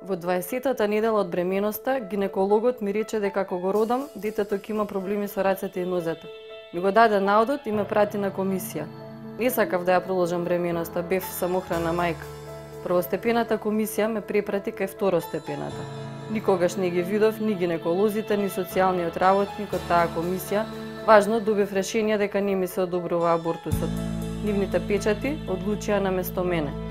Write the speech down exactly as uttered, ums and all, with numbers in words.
Во дваесеттата недела од бременоста, гинекологот ми рече дека ако го родам, детето ќе има проблеми со рацете и нозете. Ми го даде наодот и ме прати на комисија. Не сакав да ја продолжам бременоста, бев самохрана мајка. Првостепената комисија ме препрати кај второстепената. Никогаш не ги видов ни гинеколозите, ни социјалниот работник од таа комисија. Важно, добив решение дека не ми се одобрува абортусот. Нивните печати одлучија на место мене.